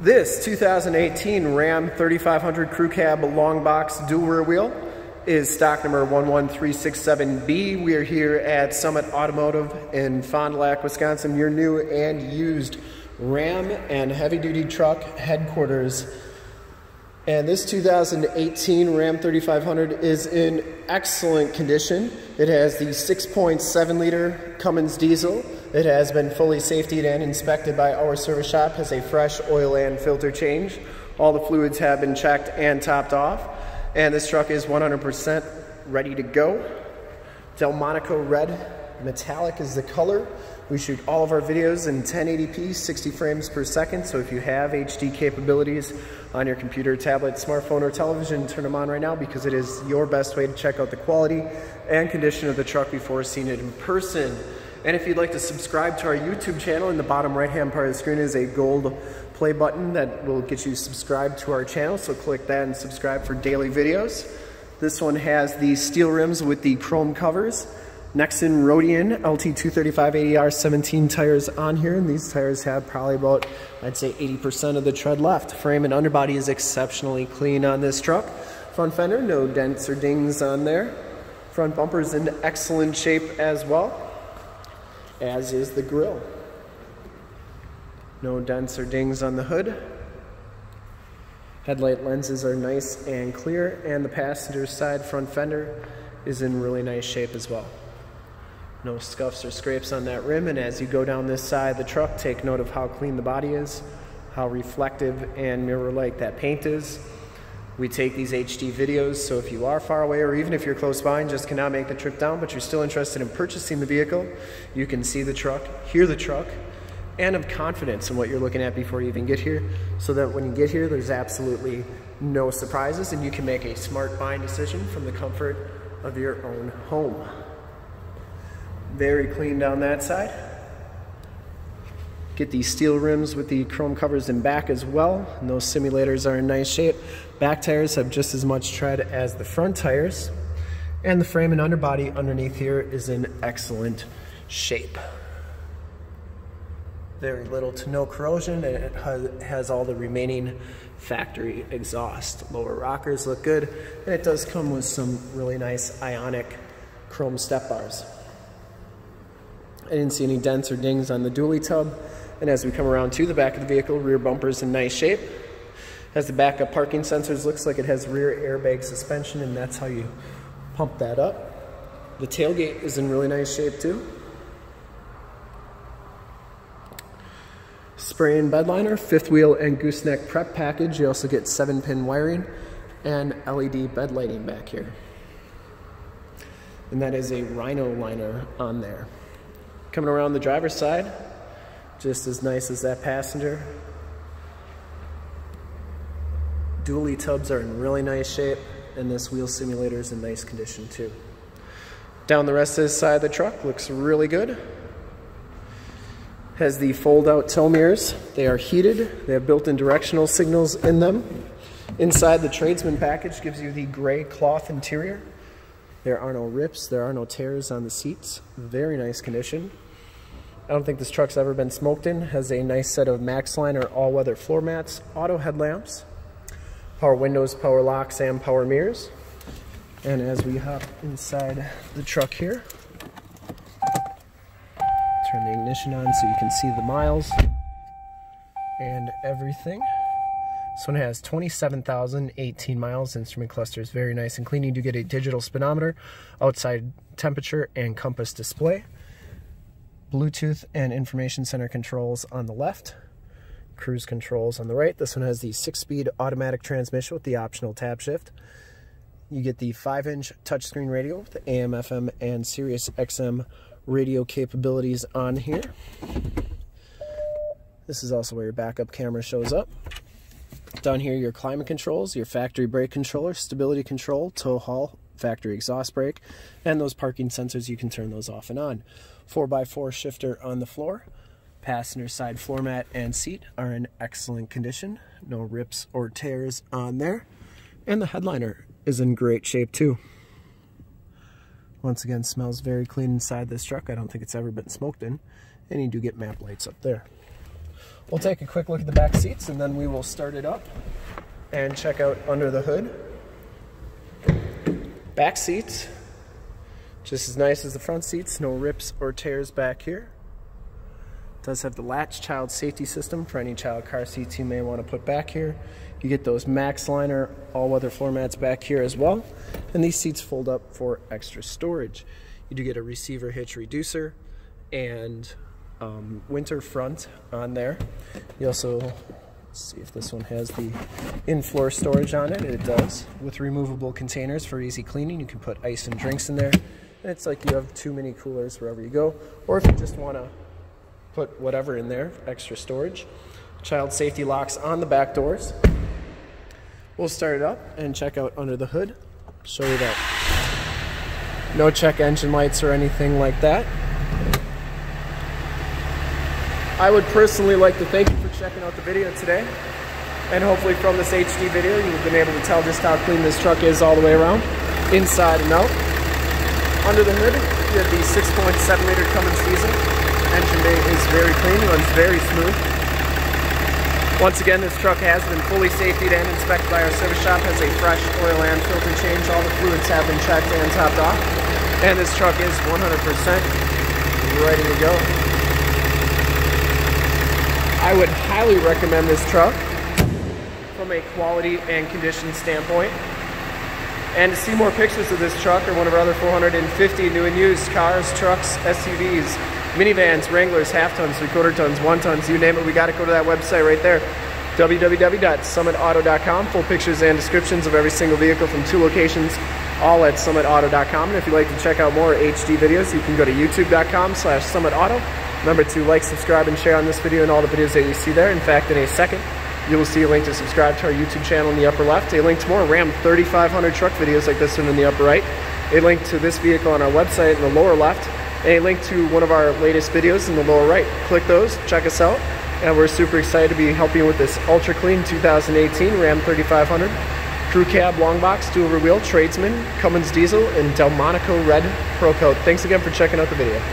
This 2018 Ram 3500 Crew Cab Long Box Dual Rear Wheel is stock number 11367B. We are here at Summit Automotive in Fond du Lac, Wisconsin, your new and used Ram and heavy duty truck headquarters. And this 2018 Ram 3500 is in excellent condition. It has the 6.7 liter Cummins diesel. It has been fully safetied and inspected by our service shop, has a fresh oil and filter change. All the fluids have been checked and topped off. And this truck is 100% ready to go. Delmonico red metallic is the color. We shoot all of our videos in 1080p, 60 frames per second. So if you have HD capabilities on your computer, tablet, smartphone, or television, turn them on right now because it is your best way to check out the quality and condition of the truck before seeing it in person. And if you'd like to subscribe to our YouTube channel, in the bottom right-hand part of the screen is a gold play button that will get you subscribed to our channel. So click that and subscribe for daily videos. This one has the steel rims with the chrome covers. Nexen Roadian LT235 80R 17 tires on here, and these tires have probably about, I'd say, 80% of the tread left. Frame and underbody is exceptionally clean on this truck. Front fender, no dents or dings on there. Front bumper is in excellent shape as well, as is the grill. No dents or dings on the hood. Headlight lenses are nice and clear, and the passenger side front fender is in really nice shape as well. No scuffs or scrapes on that rim, and as you go down this side of the truck, take note of how clean the body is, how reflective and mirror-like that paint is. We take these HD videos, so if you are far away or even if you're close by and just cannot make the trip down, but you're still interested in purchasing the vehicle, you can see the truck, hear the truck, and have confidence in what you're looking at before you even get here, so that when you get here, there's absolutely no surprises and you can make a smart buying decision from the comfort of your own home. Very clean down that side. Get the steel rims with the chrome covers in back as well, and those simulators are in nice shape. Back tires have just as much tread as the front tires, and the frame and underbody underneath here is in excellent shape. Very little to no corrosion, and it has all the remaining factory exhaust. Lower rockers look good, and it does come with some really nice ionic chrome step bars. I didn't see any dents or dings on the dually tub. And as we come around to the back of the vehicle, rear bumper is in nice shape. Has the backup parking sensors, looks like it has rear airbag suspension, and that's how you pump that up. The tailgate is in really nice shape too. Spray and bed liner, fifth wheel and gooseneck prep package. You also get 7-pin wiring and LED bed lighting back here. And that is a Rhino liner on there. Coming around the driver's side, just as nice as that passenger. Dually tubs are in really nice shape, and this wheel simulator is in nice condition too. Down the rest of this side of the truck, looks really good. Has the fold-out tow mirrors. They are heated. They have built-in directional signals in them. Inside, the tradesman package gives you the gray cloth interior. There are no rips, there are no tears on the seats. Very nice condition. I don't think this truck's ever been smoked in. Has a nice set of MaxLiner all-weather floor mats, auto headlamps, power windows, power locks, and power mirrors. And as we hop inside the truck here, turn the ignition on so you can see the miles and everything. This one has 27,018 miles. Instrument cluster is very nice and clean. You do get a digital speedometer, outside temperature, and compass display. Bluetooth and information center controls on the left. Cruise controls on the right. This one has the 6-speed automatic transmission with the optional tab shift. You get the 5-inch touchscreen radio with the AM, FM, and Sirius XM radio capabilities on here. This is also where your backup camera shows up. Down here, your climate controls, your factory brake controller, stability control, tow haul, factory exhaust brake, and those parking sensors, you can turn those off and on. 4x4 shifter on the floor, passenger side floor mat and seat are in excellent condition. No rips or tears on there. And the headliner is in great shape too. Once again, smells very clean inside this truck. I don't think it's ever been smoked in. And you do get map lights up there. We'll take a quick look at the back seats and then we will start it up and check out under the hood. Back seats, just as nice as the front seats, no rips or tears back here. It does have the latch child safety system for any child car seats you may want to put back here. You get those MaxLiner all-weather floor mats back here as well. And these seats fold up for extra storage. You do get a receiver hitch reducer and winter front on there. You also, let's see if this one has the in-floor storage on it. It does, with removable containers for easy cleaning. You can put ice and drinks in there. And it's like you have too many coolers wherever you go. Or if you just want to put whatever in there, extra storage. Child safety locks on the back doors. We'll start it up and check out under the hood. Show you that. No check engine lights or anything like that. I would personally like to thank you for checking out the video today. And hopefully from this HD video, you've been able to tell just how clean this truck is all the way around, inside and out. Under the hood, you have the 6.7-liter Cummins diesel. Engine bay is very clean, runs very smooth. Once again, this truck has been fully safety and inspected by our service shop, has a fresh oil and filter change. All the fluids have been checked and topped off. And this truck is 100% ready to go. I would highly recommend this truck from a quality and condition standpoint. And to see more pictures of this truck or one of our other 450 new and used cars, trucks, SUVs, minivans, Wranglers, half-tons, three-quarter-tons, one-tons, you name it, we got to go to that website right there, www.summitauto.com. Full pictures and descriptions of every single vehicle from 2 locations, all at summitauto.com. And if you'd like to check out more HD videos, you can go to youtube.com/summitauto. Remember to like, subscribe, and share on this video and all the videos that you see there. In fact, in a second, you will see a link to subscribe to our YouTube channel in the upper left, a link to more Ram 3500 truck videos like this one in the upper right, a link to this vehicle on our website in the lower left, a link to one of our latest videos in the lower right. Click those, check us out, and we're super excited to be helping you with this ultra clean 2018 Ram 3500 crew cab long box dual-rear wheel tradesman Cummins diesel and Delmonico red pro coat. Thanks again for checking out the video.